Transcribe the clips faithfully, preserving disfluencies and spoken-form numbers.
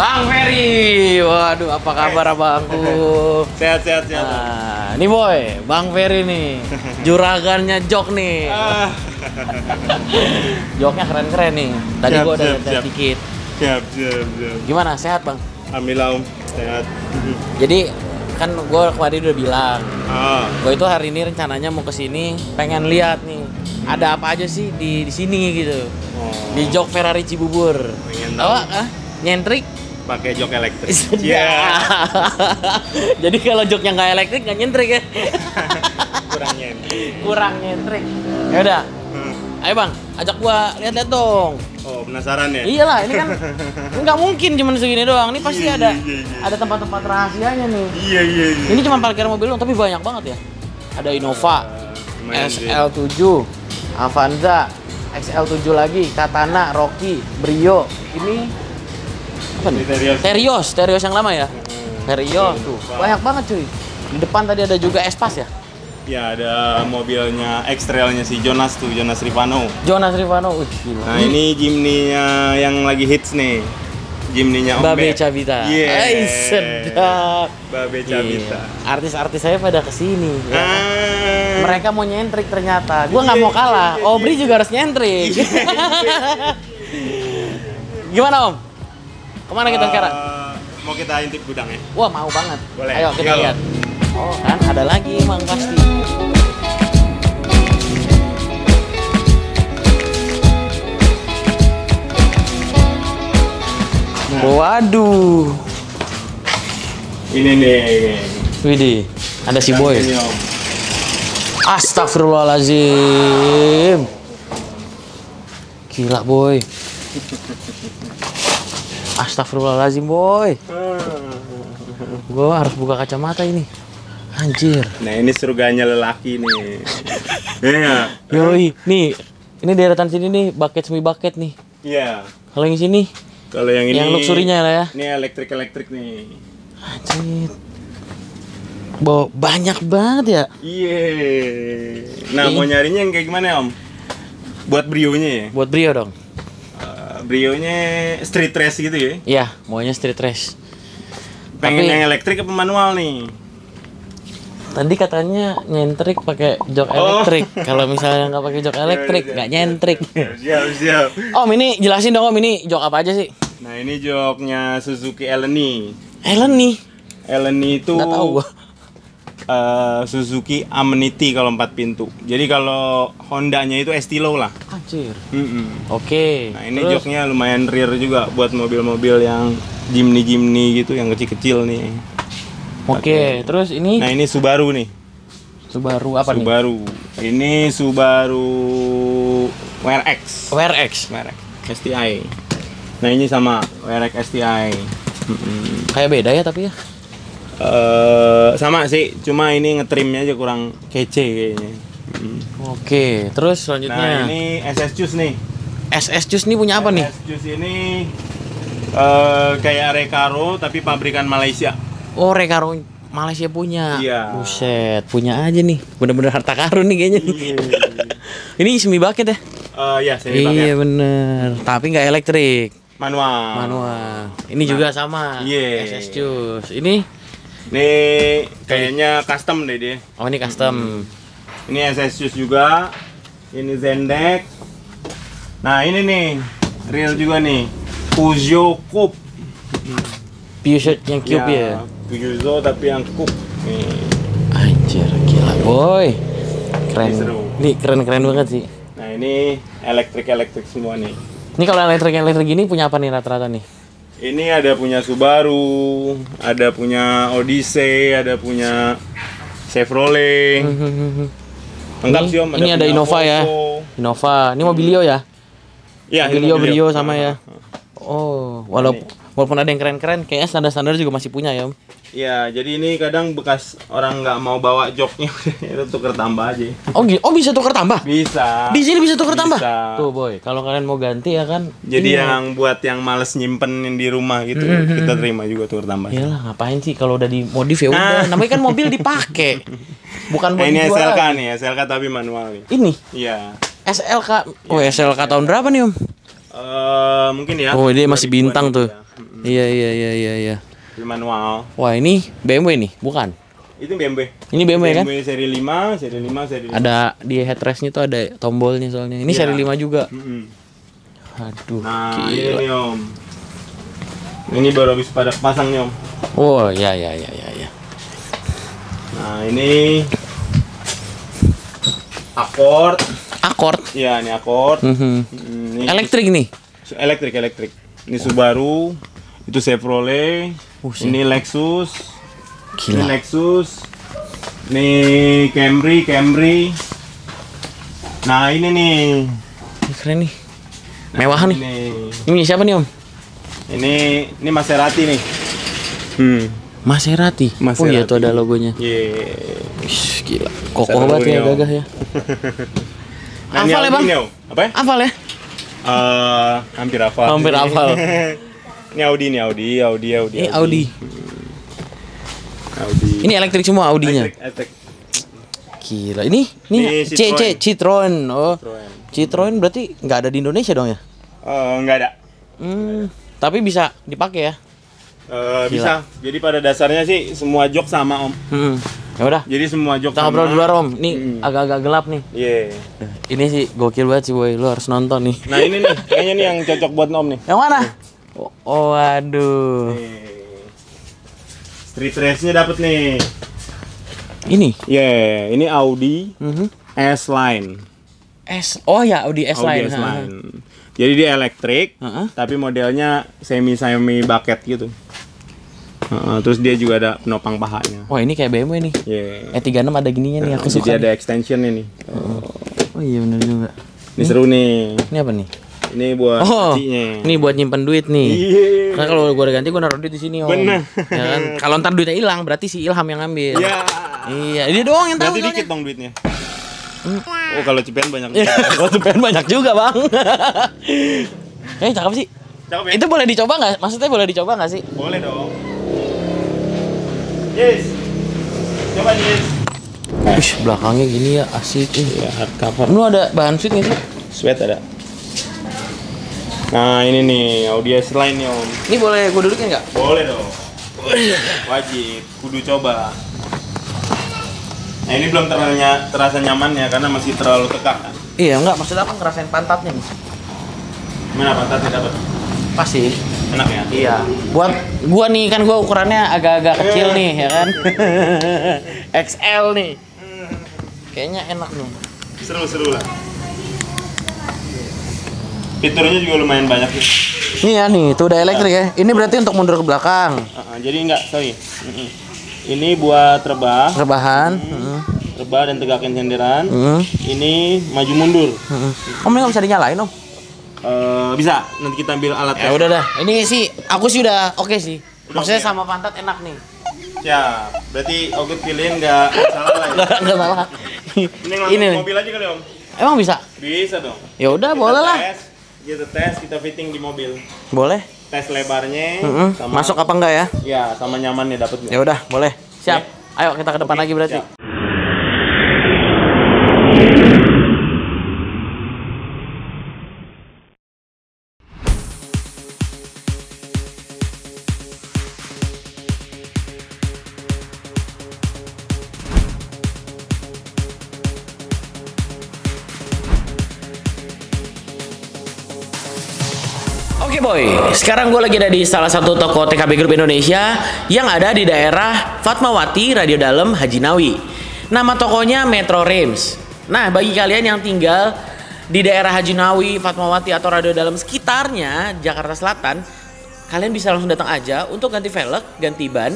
Bang Ferry. Waduh, apa kabar abangku? Sehat-sehat ya. Sehat, nah, ini boy, Bang Ferry nih. Juragannya Jok nih. Joknya keren-keren nih. Tadi siap, gua udah lihat dikit. Siap, siap, siap. Gimana? Sehat, Bang? Alhamdulillah, Om. Sehat. Jadi kan gue kemarin udah bilang, ah. gue itu hari ini rencananya mau kesini, pengen lihat nih ada apa aja sih di, di sini gitu, oh. di jok Ferrari Cibubur. Pengen tahu? Apa? Ah, nyentrik? Pakai jok elektrik. Yeah. Jadi kalau joknya nggak elektrik nggak nyentrik ya? Kurang nyentrik. Kurang nyentrik. Ya udah, hmm. ayo bang, ajak gue lihat-lihat dong. Oh, penasaran ya? Iyalah, ini kan nggak mungkin cuma segini doang. Ini pasti yeah, ada yeah, yeah, yeah. ada tempat-tempat rahasianya nih. Iya, yeah, iya, yeah, yeah. Ini cuma parkir mobil doang, tapi banyak banget ya. Ada Innova, uh, S L tujuh, Avanza, X L tujuh lagi, Katana, Rocky, Brio. Ini apa nih? Terios, Terios yang lama ya? Hmm. Terios tuh. Banyak banget cuy. Di depan tadi ada juga Espas ya? Ya, ada mobilnya X-Trailnya si Jonas tuh, Jonas Rifano. Jonas Rifano, uh, gila. Nah, ini Jimny-nya yang lagi hits nih. Jimny-nya Om Babe Cabita. Yeah. Ay, sedap. Babe Cabita. Yeah. Artis-artis saya pada kesini. Ya. Ah. Mereka mau nyentrik ternyata. Gua nggak yeah, mau kalah. Yeah, yeah, Obri yeah. juga harus nyentrik. Yeah, yeah. Gimana Om? Kemana kita uh, sekarang? Mau kita intip gudangnya? Wah, mau banget. Boleh. Ayo kita lihat. Oh, kan ada lagi emang pasti. Nah. Waduh. Ini nih. Widih, ada si boy. Astagfirullahalazim. Gila boy. Astagfirullahalazim boy. Gua harus buka kacamata ini. Anjir. Nah, ini surganya lelaki nih. Iya. Yoi, nih. Ini deretan sini nih, bucket semi bucket nih. Iya. Yeah. Kalau yang sini, kalau yang ini yang luxurinya lah ya. Ini elektrik-elektrik nih. Anjir. Bo, banyak banget ya? Iya. Yeah. Nah, eh. mau nyarinya yang kayak gimana, Om? Buat Brio-nya ya? Buat Brio dong. Uh, Brio-nya street race gitu ya? Iya, yeah, maunya street race. Pengen Tapi, yang elektrik apa manual nih? Tadi katanya nyentrik pakai jok oh. elektrik. Kalau misalnya nggak pakai jok elektrik, nggak nyentrik. Siap, siap. Om, ini jelasin dong Om, ini jok apa aja sih? Nah, ini joknya Suzuki Eleni. Eleni? Eleni itu nggak tahu gua. Uh, Suzuki Amenity kalau empat pintu. Jadi kalau Hondanya itu Estilo lah. Anjir. Mm-mm. Oke. Okay. Nah, ini terus joknya lumayan rear juga buat mobil-mobil yang Jimny-Jimny gitu, yang kecil-kecil nih. Oke, okay, terus ini. Nah, ini Subaru nih. Subaru apa Subaru. nih? Subaru. Ini Subaru W R X. W R X. W R X S T I. Nah, ini sama W R X S T I. Mm-hmm. Kayak beda ya tapi ya. Uh, sama sih, cuma ini ngetrimnya aja kurang kece kayaknya. Mm. Oke, okay, terus selanjutnya. Nah, ini S S Juice nih. S S Juice nih punya apa S S nih? S S Juice ini uh, kayak Recaro tapi pabrikan Malaysia. Oh, Recaro Malaysia punya. Iya. Buset, punya aja nih. Bener-bener harta karun nih kayaknya. Iya. Ini semi bucket ya? Uh, iya, semi bucket. Iya, bener. Tapi nggak elektrik. Manual. Manual. Ini Man. juga sama. Iya. Yeah. S S Juice. Ini? Ini kayaknya custom deh dia. Oh, ini custom. Mm-hmm. Ini S S Juice juga. Ini Zendek. Nah, ini nih. Real juga nih. Peugeot Coupe. Peugeot yang cube ya? ya? Peugeot tapi yang cukup. Anjir, gila boy. Keren. Ini keren-keren banget sih. Nah, ini elektrik-elektrik semua nih. Ini kalau elektrik-elektrik gini punya apa nih rata-rata nih? Ini ada punya Subaru, ada punya Odyssey, ada punya Chevrolet. Lengkap sih Om. Ada ini ada Innova Volvo. ya. Innova. Ini Mobilio ya? Iya, Mobilio, Brio sama ya. Oh, walaupun walaupun ada yang keren-keren, kayaknya standar-standar juga masih punya ya Om. Iya, jadi ini kadang bekas orang nggak mau bawa joknya, itu tuker tambah aja. Oh, oh bisa tuker tambah? Bisa. Di sini bisa tuker bisa. tambah? Tuh boy, kalau kalian mau ganti ya kan. Jadi yang ya. buat yang males nyimpenin di rumah gitu, mm-hmm. kita terima juga tuker tambah. Iyalah, ngapain sih kalau udah dimodif ya udah. Nah. Namanya kan mobil dipakai, bukan buat nah, ini S L K lagi. nih, S L K tapi manual nih. Ini? Iya. S L K, oh ya, S L K, S L K tahun berapa nih Om? Uh, mungkin ya. Oh, dia masih bintang tuh. Ya. Iya iya iya iya iya. Manual. Wah, ini B M W nih, bukan? Itu B M W. Ini B M W, B M W kan? B M W seri lima, seri lima, seri lima. Ada di headrestnya tuh ada tombolnya soalnya. Ini ya. Seri lima juga. Mm -hmm. Aduh. Nah, ini nih, Om. Ini baru habis pada pasang nih, Om. Oh, ya ya ya ya ya. Nah, ini Accord. Accord. Iya, ini Accord. Mm -hmm. Ini elektrik nih. Elektrik, elektrik. Ini Subaru, itu Chevrolet, uh, ini Lexus, gila. Ini Lexus, ini Camry, Camry. Nah ini nih, ini keren nih, mewah nah, nih. Ini. Ini siapa nih, Om? Ini ini Maserati nih. Hmm. Maserati. Maserati. Oh iya tuh ada logonya. Iya. Yeah. Ish, gila. Kokoh banget ya, gagah ya. Nah, hafal ya, Bang? Apa ya? Hafal ya? Uh, hampir hafal. Hampir hafal. Ini Audi, ini Audi, Audi, Audi. Ini Audi. Audi. Ini elektrik semua Audinya. Elektrik. Gila. Ini, ini C C Citroen. Oh. Citroen. Citroen berarti nggak ada di Indonesia dong ya? Uh, nggak ada. Hmm. Tapi bisa dipakai ya? Uh, bisa. Jadi pada dasarnya sih semua jok sama, Om. Hmm. Ya udah. Jadi semua jok. Kita ngobrol di luar, Om. Nih agak-agak hmm. gelap nih. Iya. Yeah. Ini sih gokil banget sih, Boy. Lu harus nonton nih. Nah ini nih, kayaknya nih yang cocok buat Om nih. Yang mana? Oh, waduh. Street race-nya dapat nih. Ini? Iya, yeah, ini Audi mm-hmm. S-Line. S, oh ya Audi S-Line. Uh-huh. Jadi dia elektrik, uh-huh. tapi modelnya semi-semi bucket gitu. Uh, terus dia juga ada penopang pahanya. Wah, oh, ini kayak B M W nih. Yeah. E tiga puluh enam ada gininya nih, aku uh, suka. Jadi nih. Ada extension-nya nih. Oh, oh iya benar juga. Ini, ini seru nih. Ini apa nih? Ini buat oh, ini buat nyimpen duit nih. Yeah. Karena kalau gue udah ganti gue naruh duit di sini, Om. Bener. Ya kan? Kalau ntar duitnya hilang berarti si Ilham yang ngambil. Yeah. Iya. Iya, dia doang yang tahu. Berarti dikit Bang duitnya. Hmm. Oh, kalau cipian banyak. Kalau cipian banyak juga, Bang. Eh, cakep sih. Cakep ya? Itu boleh dicoba nggak? Maksudnya boleh dicoba nggak sih? Boleh dong. Yes. Coba Yes. Wih, belakangnya gini ya, asik ini. Ya, hardcover. Lu ada bahan sweat nggak sih? Sweat ada. Nah ini nih, Audi S-Line nih, Om. Ini boleh gue dudukin nggak? Boleh dong. Wajib, kudu coba. Nah ini belum teranya, terasa nyaman ya, karena masih terlalu tekak kan? Iya, enggak, maksud aku ngerasain pantatnya nih. Gimana pantatnya dapat? Pasti. Enak ya? Iya. Buat gua nih, kan gua ukurannya agak-agak kecil nih, ya kan? X L nih. Kayaknya enak nih. Seru-seru lah. Fiturnya juga lumayan banyak nih. Iya nih, itu udah elektrik ya. Ini berarti untuk mundur ke belakang. Uh, uh, jadi enggak, sorry. Uh, uh. Ini buat rebah. Rebahan. Hmm. Uh. Rebah dan tegakin senderan. Uh. Ini maju mundur. Uh. Om ini nggak bisa dinyalain, Om? Uh, bisa. Nanti kita ambil alatnya. Ya udah dah. Ini sih, aku sih udah oke okay sih. Udah maksudnya okay. Sama pantat enak nih. Ya, berarti aku pilihin nggak salah lah. Nggak ya. Salah. Ini langsung mobil aja kali, Om. Emang bisa? Bisa dong. Ya udah, boleh lah. Kita tes, kita fitting di mobil. Boleh? Tes lebarnya. Mm-hmm. Sama masuk apa enggak ya? Iya, sama nyamannya dapat. Ya udah, boleh. Siap. Okay. Ayo kita ke depan okay. Lagi berarti. Siap. Sekarang gue lagi ada di salah satu toko T K B Group Indonesia yang ada di daerah Fatmawati, Radio Dalem, Haji Nawi. Nama tokonya Metro Rims. Nah, bagi kalian yang tinggal di daerah Haji Nawi, Fatmawati, atau Radio Dalem sekitarnya, Jakarta Selatan, kalian bisa langsung datang aja untuk ganti velg, ganti ban,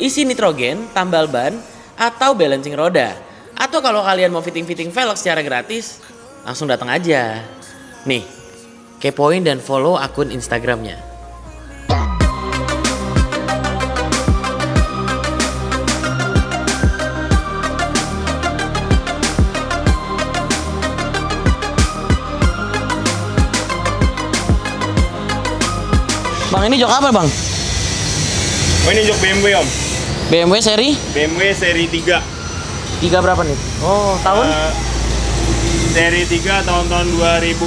isi nitrogen, tambal ban, atau balancing roda. Atau kalau kalian mau fitting-fitting velg secara gratis, langsung datang aja. Nih, kepoin dan follow akun Instagramnya. Bang, ini jok apa, Bang? Oh, ini jok B M W, Om. B M W seri? B M W seri tiga. tiga berapa nih? Oh, tahun? Uh, Seri tiga tahun-tahun dua ribu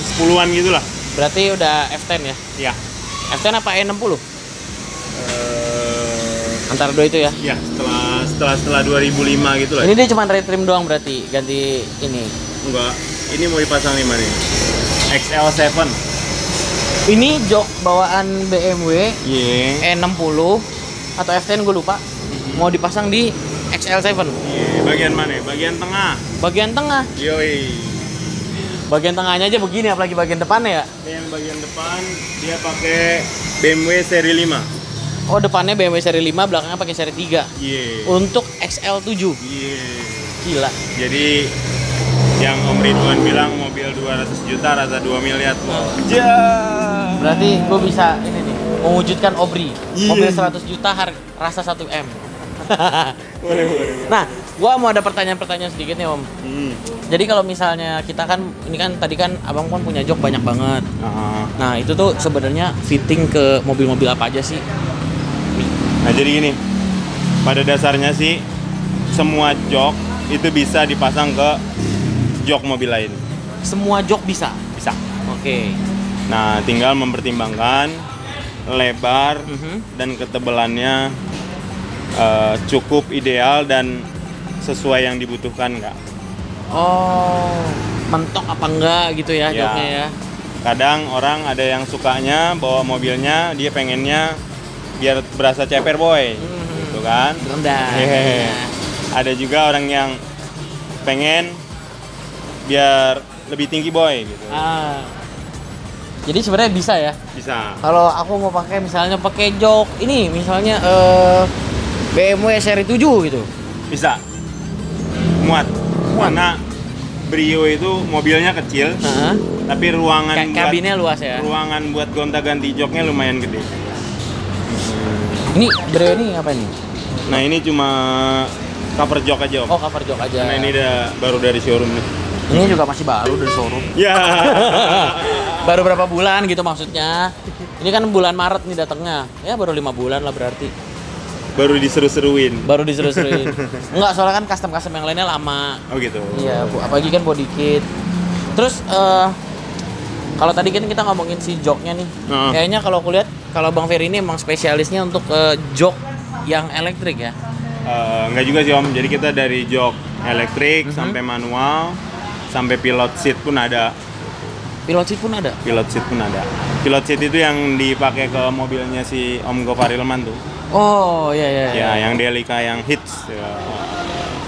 sepuluhan gitu lah. Berarti udah F sepuluh ya? Iya. F sepuluh apa E enam puluh? Antara dua itu ya? Iya, setelah setelah setelah dua ribu lima gitu lah. Ini dia cuma retrim doang berarti, ganti ini. Enggak, ini mau dipasang lima nih. X L tujuh. Ini jok bawaan B M W yeah. E enam puluh atau F sepuluh gue lupa. Mau dipasang di X L tujuh. Yeah, bagian mana? Bagian tengah. Bagian tengah. Yoi. Bagian tengahnya aja begini, apalagi bagian depannya ya? Yang bagian depan dia pakai B M W seri lima. Oh, depannya B M W seri lima, belakangnya pakai seri tiga. Iya. Yeah. Untuk X L tujuh. Iya. Yeah. Gila. Jadi yang Om Ridwan bilang mobil dua ratus juta rasa dua miliar. Wow. Yeah. Berarti gue bisa ini nih, mewujudkan Obri. Yeah. Mobil seratus juta rasa satu M. Boleh, boleh. Nah, gua mau ada pertanyaan-pertanyaan sedikit nih, Om. Hmm. Jadi kalau misalnya kita kan ini kan tadi kan Abang kan punya jok banyak banget. Uh-huh. Nah, itu tuh sebenarnya fitting ke mobil-mobil apa aja sih? Nah, jadi gini. Pada dasarnya sih semua jok itu bisa dipasang ke jok mobil lain. Semua jok bisa? Bisa. Oke. Okay. Nah, tinggal mempertimbangkan lebar uh-huh. dan ketebalannya uh, cukup ideal dan sesuai yang dibutuhkan nggak? Oh, mentok apa enggak gitu ya, ya joknya ya? Kadang orang ada yang sukanya bawa mobilnya, dia pengennya biar berasa ceper boy, hmm. gitu kan? Rendah. Yeah. Ya. Ada juga orang yang pengen biar lebih tinggi boy, gitu. Ah. Jadi sebenarnya bisa ya? Bisa. Kalau aku mau pakai misalnya pakai jok ini, misalnya eh, B M W seri tujuh gitu, bisa. Muat, karena Brio itu mobilnya kecil, uh-huh. tapi ruangan K- kabinnya buat, luas ya. Ruangan buat gonta-ganti joknya lumayan gede. Ini Brio ini apa nih? Nah ini cuma cover jok aja Om. Oh cover jok aja. Nah ini udah baru dari showroom nih. Ini juga masih baru dari showroom. Ya. Yeah. Baru berapa bulan gitu maksudnya? Ini kan bulan Maret nih datangnya, ya baru lima bulan lah berarti. Baru diseru-seruin. Baru diseru-seruin. Enggak, soalnya kan custom-custom yang lainnya lama. Oh gitu. Iya, Bu. Apalagi kan body kit. Terus uh, kalau tadi kan kita ngomongin si joknya nih. Uh-huh. Kayaknya kalau aku lihat kalau Bang Ferry ini emang spesialisnya untuk uh, jok yang elektrik ya. Uh, enggak juga sih Om. Jadi kita dari jok elektrik uh-huh. sampai manual, sampai pilot seat pun ada. Pilot seat pun ada. Pilot seat pun ada. Pilot seat itu yang dipakai ke mobilnya si Om Gopar Ilman tuh. Oh iya iya. Ya, yang Delica yang hits. Ya.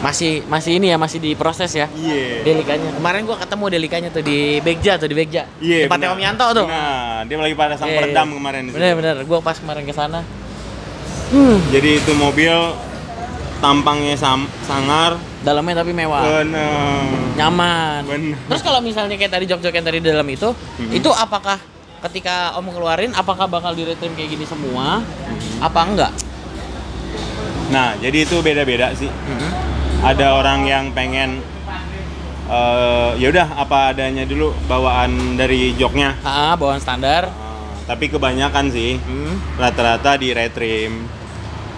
Masih masih ini ya, masih diproses ya. Iya. Yeah. Delikanya. Kemarin gua ketemu Delikanya tuh di Begja tuh di Begja. Yeah, tempatnya Om Yanto tuh. Nah, dia lagi pada sang yeah, peredam yeah. kemarin. Bener-bener, gua pas kemarin ke sana. Hmm. Jadi itu mobil tampangnya sam- sangar, dalamnya tapi mewah. Bener. Nyaman. Bener. Terus kalau misalnya kayak tadi jok-jok yang tadi di dalam itu, hmm. itu apakah ketika Om keluarin, apakah bakal diretrim kayak gini semua? Mm-hmm. Apa enggak? Nah, jadi itu beda-beda sih. Mm-hmm. Ada orang yang pengen uh, ya udah apa adanya dulu bawaan dari joknya. Ah, bawaan standar. Uh, tapi kebanyakan sih mm-hmm. rata-rata diretrim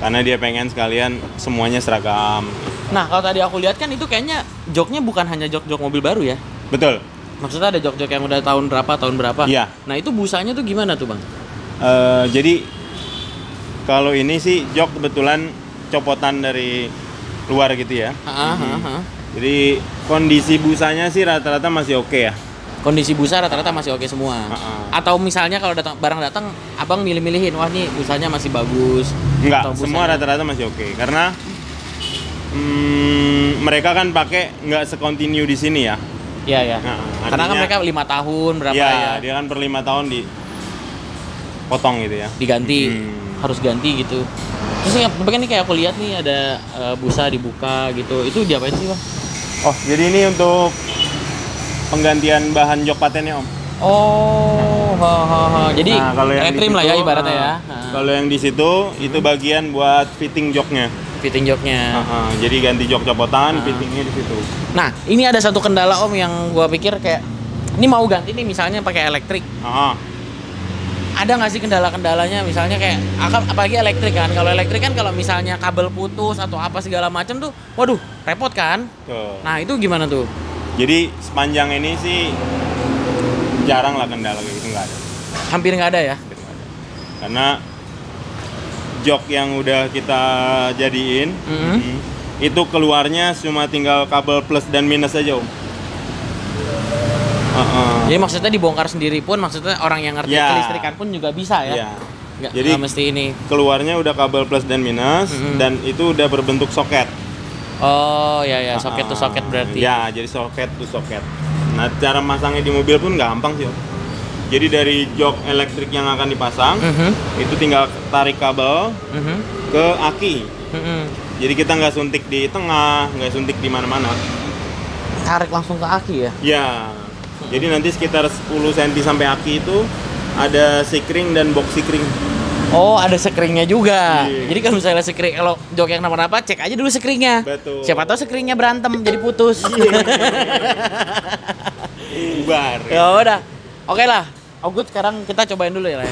karena dia pengen sekalian semuanya seragam. Nah, kalau tadi aku lihat kan itu kayaknya joknya bukan hanya jok-jok mobil baru ya? Betul. Maksudnya ada jok-jok yang udah tahun berapa, tahun berapa? Iya. Nah itu busanya tuh gimana tuh Bang? Uh, jadi kalau ini sih jok kebetulan copotan dari luar gitu ya. Aha, hmm. aha. Jadi kondisi busanya sih rata-rata masih oke okay ya. Kondisi busa rata-rata masih oke okay semua. Aha. Atau misalnya kalau datang barang datang, Abang milih-milihin, wah nih busanya masih bagus. Enggak, busanya... semua rata-rata masih oke okay. Karena hmm, mereka kan pakai nggak sekontinu di sini ya. Iya ya. Nah, karena kan mereka lima tahun berapa ya, ya? Dia kan per lima tahun dipotong gitu ya. Diganti, hmm. harus ganti gitu. Terus yang bagian ini kayak aku lihat nih ada uh, busa dibuka gitu. Itu diapain sih, Bang? Oh, jadi ini untuk penggantian bahan jok patennya, Om. Oh, ha, ha, ha. Jadi nah, retrim lah ya ibaratnya uh, ya. Uh. Kalau yang di situ itu bagian buat fitting joknya. Fitting joknya. Uh-huh. Jadi ganti jok copotan, uh. fittingnya di situ. Nah, ini ada satu kendala Om yang gua pikir kayak ini mau ganti nih misalnya pakai elektrik. Uh-huh. Ada nggak sih kendala-kendalanya misalnya kayak apalagi elektrik kan? Kalau elektrik kan kalau misalnya kabel putus atau apa segala macam tuh, waduh repot kan? Tuh. Nah itu gimana tuh? Jadi sepanjang ini sih jarang lah kendala kayak gitu nggak ada. Hampir nggak ada ya? Hampir nggak ada. Karena jok yang udah kita jadiin, mm-hmm. Mm-hmm. itu keluarnya cuma tinggal kabel plus dan minus aja, Om. Uh-uh. Jadi maksudnya dibongkar sendiri pun, maksudnya orang yang ngerti yeah. kelistrikan pun juga bisa ya? Yeah. Nggak, jadi nggak mesti ini. Keluarnya udah kabel plus dan minus, mm-hmm. dan itu udah berbentuk soket. Oh ya ya, soket uh-uh. to soket berarti. Ya, jadi soket to soket. Nah, cara masangnya di mobil pun gampang sih, Om. Jadi dari jok elektrik yang akan dipasang, mm-hmm. itu tinggal tarik kabel mm-hmm. ke aki. Mm-hmm. Jadi kita nggak suntik di tengah, nggak suntik di mana-mana. Tarik langsung ke aki ya? Ya. Jadi nanti sekitar sepuluh sentimeter sampai aki itu ada sekring dan box sekring. Oh, ada sekringnya juga. Yeah. Jadi kalau misalnya sekring, kalau jok yang kenapa-napa, cek aja dulu sekringnya. Betul. Siapa tahu sekringnya berantem jadi putus. Bubar. Ya udah. Oke lah. Oke, sekarang kita cobain dulu ya, Ren.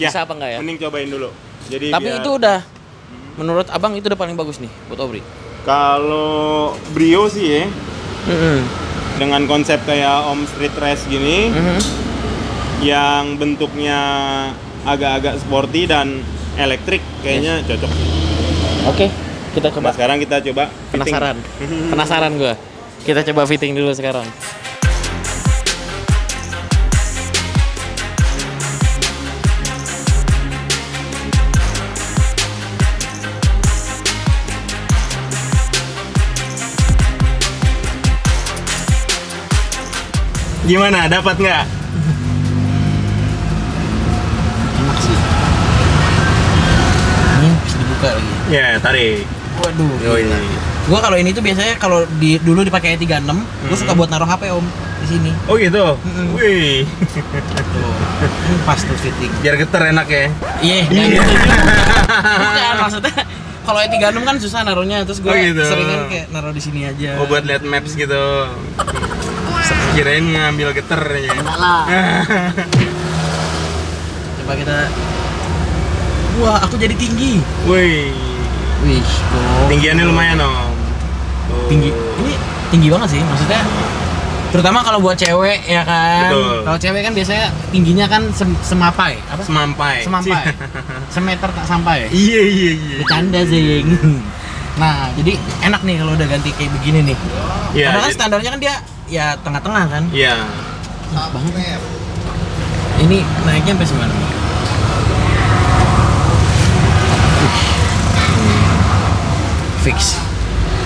Ya. Bisa apa enggak ya? Mending cobain dulu. Jadi tapi biar... itu udah menurut Abang itu udah paling bagus nih buat Obri. Kalau Brio sih ya. Mm-hmm. Dengan konsep kayak Om Street Race gini, mm-hmm. yang bentuknya agak-agak sporty dan elektrik, kayaknya yes. cocok. Oke, kita coba. Nah, sekarang kita coba fitting. Penasaran, penasaran gue. Kita coba fitting dulu sekarang. Gimana? Dapat nggak? Enak sih. Ini bisa dibuka lagi. Ya, yeah, tarik. Waduh. Oh, ini. Gua kalau ini tuh biasanya kalau di, dulu dipakai tiga puluh enam, mm-hmm. gua suka buat naruh H P, Om, di sini. Oh gitu. Mm-hmm. Wih. Tuh. Pas tuh fitting. Biar geter enak ya. Iya, yeah, yeah. gitu juga. Maksudnya kalau tiga puluh enam kan susah naruhnya, terus gua oh, gitu. Seringan kayak naruh di sini aja. Oh, buat lihat maps gitu. Kirain ngambil geternya. Enggak lah. Coba kita. Wah, aku jadi tinggi. Wih. Wih, kok. Tinggiannya lumayan, Om. Tuh. Tinggi. Ini tinggi banget sih, maksudnya. Terutama kalau buat cewek ya kan. Kalau cewek kan biasanya tingginya kan sem semapai, apa? Semampai. Semampai. Semeter tak sampai. Iya, iya, iya. Bercanda sih. Nah, jadi enak nih kalau udah ganti kayak begini nih. Ya, karena kan standarnya kan dia ya tengah-tengah kan? Iya. Nah, banget. Ini naiknya sampai semana? Fix.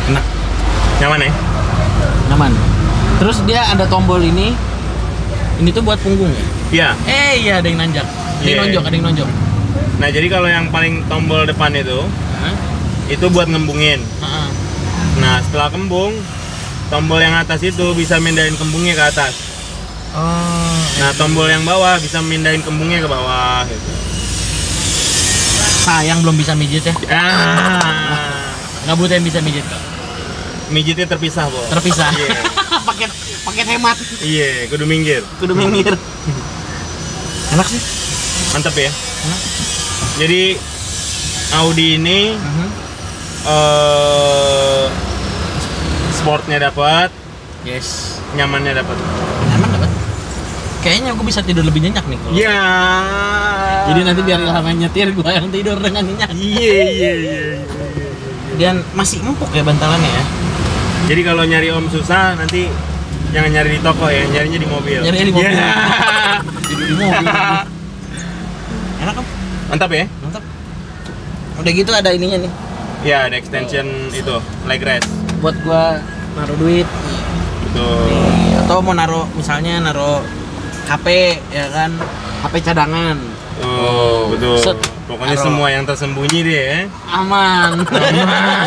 Enak. Nyaman ya? Nyaman. Terus dia ada tombol ini. Ini tuh buat punggung ya? Iya. Eh iya, ada yang nanjak. Ada yang yeah. nonjok, ada yang nonjok. Nah, jadi kalau yang paling tombol depan itu, huh? itu buat ngembungin. Uh-huh. Nah, setelah kembung, tombol yang atas itu bisa mindahin kembungnya ke atas. Oh. Nah, tombol yang bawah bisa mindahin kembungnya ke bawah. Gitu. Sayang belum bisa mijit ya. Ah. Nggak butuh yang bisa mijit kok. Mijitnya terpisah, Bo. Terpisah. Yeah. paket paket hemat. Iya, yeah, kudu minggir. Kudu minggir. Enak sih. Mantap ya. Enak. Jadi Audi ini. Uh-huh. uh, Sportnya dapat, yes. Nyamannya dapat. Nyaman dapat. Kayaknya aku bisa tidur lebih nyenyak nih. Iya. Yeah. Jadi nanti biar Ilham yang nyetir, gua yang tidur dengan nyenyak. Iya yeah, iya yeah, iya. Yeah, yeah, yeah. Dan masih empuk ya bantalannya ya. Jadi kalau nyari Om susah nanti jangan nyari di toko ya, nyarinya di mobil. Nyarinya di mobil. Yeah. Tidur di mobil. Enak kan? Mantap ya? Mantap. Udah gitu ada ininya nih. Ya, yeah, ada extension oh. itu, leg rest. Buat gua naruh duit, betul. Nih, atau mau naruh misalnya naruh H P ya kan, H P cadangan. Oh betul. Set. Pokoknya naruh. Semua yang tersembunyi deh. Ya. Aman. Aman.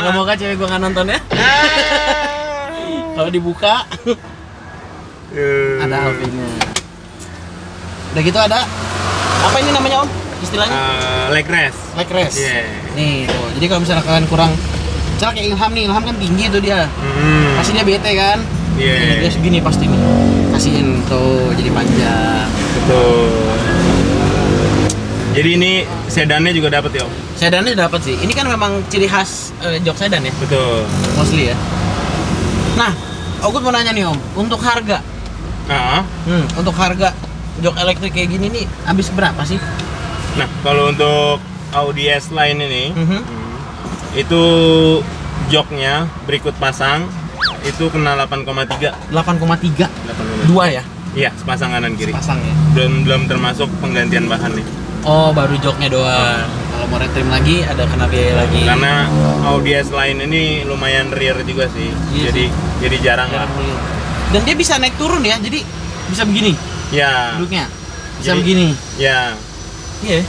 Moga-moga cewek gua nggak nonton ya. Kalau dibuka ada H P-nya. Udah gitu ada apa ini namanya Om? Istilahnya? Uh, leg rest. Leg rest. Yeah. Nih tuh. Jadi kalau misalnya kalian kurang misalnya kayak Ilham nih, Ilham kan tinggi tuh dia hmm. pasti dia bete kan? Iya yeah. Dia segini pasti nih kasihin tuh, jadi panjang betul. Jadi ini sedannya juga dapat ya? Sedannya dapat sih, ini kan memang ciri khas uh, jok sedan ya? Betul mostly ya. Nah, aku mau nanya nih Om, untuk harga uh-huh. hmm, untuk harga jok elektrik kayak gini nih, habis berapa sih? Nah, kalau untuk Audi S-Line ini, mm-hmm. itu joknya berikut pasang itu kena delapan koma tiga. delapan koma tiga? Dua ya? Iya, sepasang kanan kiri. Sepasang ya? Belum, belum termasuk penggantian bahan nih. Oh, baru joknya doang. Hmm. Kalau mau retrim lagi, ada kena biaya lagi. Karena Audi S-Line ini lumayan rear juga sih, iya jadi sih. jadi jarang ya, lah. Dan dia bisa naik turun ya, jadi bisa begini? Ya. Duduknya? Bisa jadi, begini? Ya. Iya. Yeah.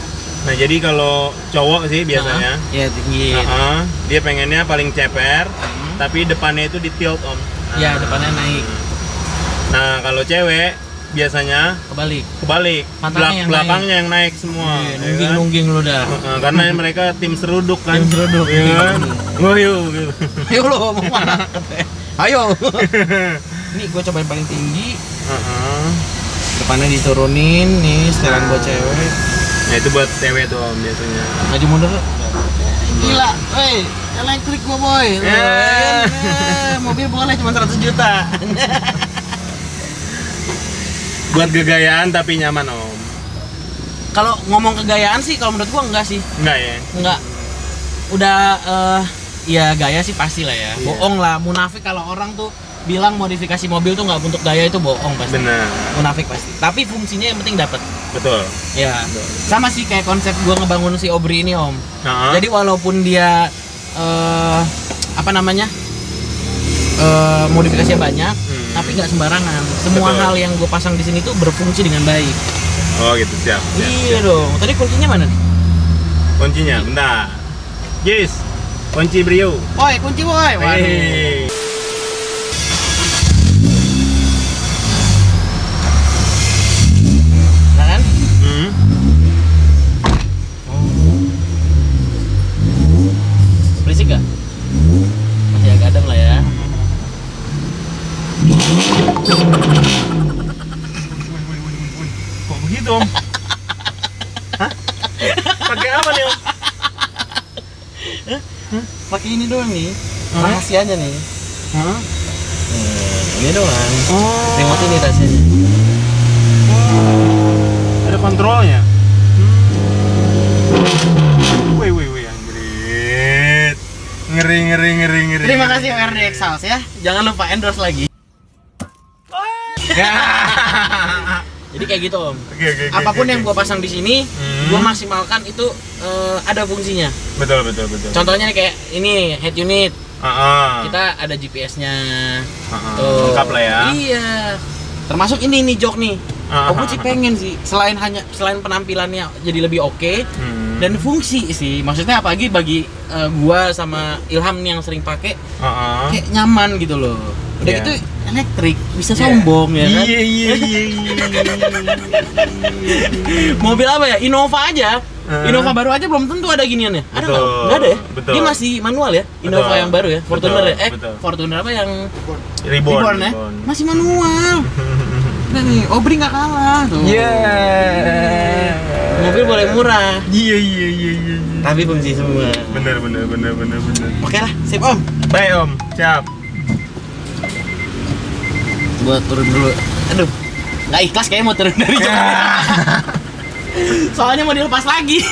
Nah jadi kalau cowok sih biasanya uh-huh. ya tinggi uh-huh. dia pengennya paling ceper, uh-huh. tapi depannya itu di tilt om. Nah, ya depannya naik. Nah kalau cewek biasanya kebalik, kebalik Belak- yang belakangnya naik. yang naik semua. Nungging nungging lu dah. Uh-huh. Karena mereka tim seruduk kan. Tim seruduk. Iya. Ayo, ayo lo mau mana? Ayo. Ini gue cobain paling tinggi. Uh-huh. Depannya diturunin nih setelan gue cewek. Nah itu buat cewek tuh om biasanya. Maju mundur tuh. Gila, woi, elektrik gua boy. Yeah. Yeah. Mobil boleh cuma seratus juta. Buat kegayaan tapi nyaman om. Kalau ngomong kegayaan sih kalau menurut gua enggak sih. Enggak ya? Enggak. Udah uh, ya gaya sih pasti lah ya. Yeah. Bohong lah, munafik kalau orang tuh bilang modifikasi mobil tuh nggak untuk gaya, itu bohong pasti. Bener. Munafik pasti. Tapi fungsinya yang penting dapat. Betul. Ya. Betul. Sama sih kayak konsep gua ngebangun si Obri ini om. Uh-huh. Jadi walaupun dia uh, apa namanya uh, modifikasinya banyak, hmm. tapi nggak sembarangan. Semua Betul. hal yang gua pasang di sini tuh berfungsi dengan baik. Oh gitu siap. siap iya siap. dong. Tadi kuncinya mana nih? Kuncinya, bentar. Yes. Kunci Brio. Oi, kunci woi. Waduh. Pakai apa nih om? Pakai ini doang nih, rahasianya nih. Hah? Hmm, ini doang. Oh. Remote ini rahasianya. Oh. Ada kontrolnya. Hmm. Wih wih wih anjrit. Ngeri ngeri ngeri ngeri. Terima kasih R D Exhaust ya. Jangan lupa endorse lagi. Jadi kayak gitu om. Okay, okay, Apapun okay, yang okay. gua pasang di sini, hmm. gua maksimalkan itu uh, ada fungsinya. Betul betul betul. Contohnya nih kayak ini head unit. Uh-uh. Kita ada G P S-nya. Uh-uh. Lengkap lah ya. Iya. Termasuk ini nih jok nih. Uh-huh. Oh, gua sih pengen sih. Selain hanya selain penampilannya jadi lebih oke okay, hmm. dan fungsi sih. Maksudnya apalagi bagi uh, gua sama Ilham nih yang sering pakai, uh-huh. kayak nyaman gitu loh. Udah yeah. gitu elektrik bisa yeah. sombong ya kan? Iya iya iya. Mobil apa ya? Innova aja. Uh. Innova baru aja belum tentu ada giniannya. Ada nggak? Nggak ada ya. Betul. Dia masih manual ya. Innova Betul. yang baru ya. Fortuner Betul. ya. Eh Betul. Fortuner apa yang Reborn, Reborn ya? Reborn. Masih manual. Nah nih, Obri nggak kalah tuh. Iya. Yeah. Mobil boleh murah. Iya iya iya iya. Tapi fungsi semua. Bener bener bener bener bener. Oke lah, sip om. Bye om. Siap. Gua turun dulu. Aduh, nggak ikhlas kayaknya mau turun dari jok. Soalnya mau dilepas lagi.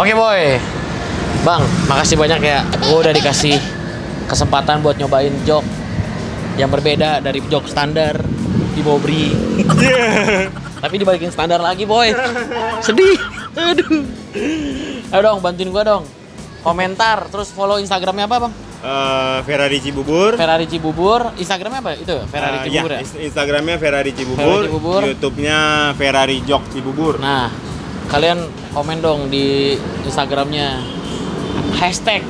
Oke boy, bang, makasih banyak ya. Gua udah dikasih kesempatan buat nyobain jok yang berbeda dari jok standar di Bobri. Tapi dibalikin standar lagi boy. Sedih. Aduh. Ayo dong, bantuin gua dong. Komentar, terus follow Instagramnya apa bang? Uh, Ferrari Cibubur. Ferrari Cibubur. Instagramnya apa itu? Ferrari uh, Cibubur. Ya, ya? Instagramnya Ferrari Cibubur. Ferrari Cibubur. YouTube-nya Ferrari Jok Cibubur. Nah, kalian komen dong di Instagramnya hashtag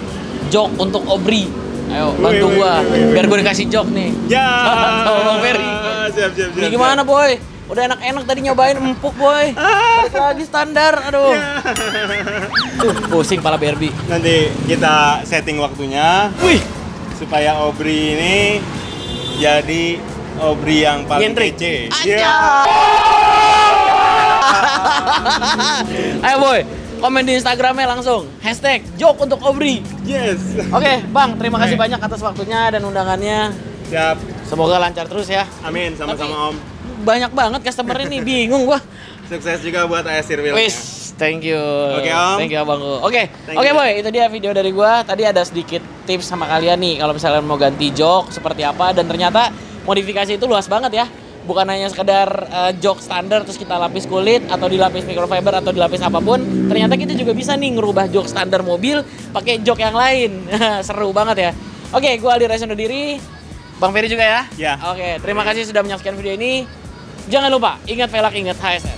Jok untuk Obri. Ayo bantu wee, gua, wee, wee, wee. biar gua dikasih jok nih. Ya. Sama Bang Ferry. Siap siap siap. Ini gimana boy? Udah enak-enak tadi nyobain, empuk boy. Balik lagi standar, aduh. Tuh, pusing pala B R B. Nanti kita setting waktunya. Wih, supaya Obri ini jadi Obri yang paling kece. Yeah. Ayo boy, komen di Instagramnya langsung hashtag jok untuk Obri. Yes. Oke, okay, bang, terima kasih banyak atas waktunya dan undangannya. Siap. Semoga lancar terus ya. Amin, sama-sama Tapi, om. Banyak banget customer ini, bingung gua. Sukses juga buat H S R WHEEL. thank you. Oke okay, Om. Thank you Abangku. Oke, okay. oke okay, boy, itu dia video dari gua. Tadi ada sedikit tips sama kalian nih kalau misalnya mau ganti jok seperti apa, dan ternyata modifikasi itu luas banget ya. Bukan hanya sekedar uh, jok standar terus kita lapis kulit atau dilapis microfiber atau dilapis apapun, ternyata kita juga bisa nih ngerubah jok standar mobil pakai jok yang lain. Seru banget ya. Oke, okay, gua Ali Resonu diri, Bang Ferry juga ya. Ya. Yeah. Oke, okay, terima kasih sudah menyaksikan video ini. Jangan lupa ingat velg, ingat H S R.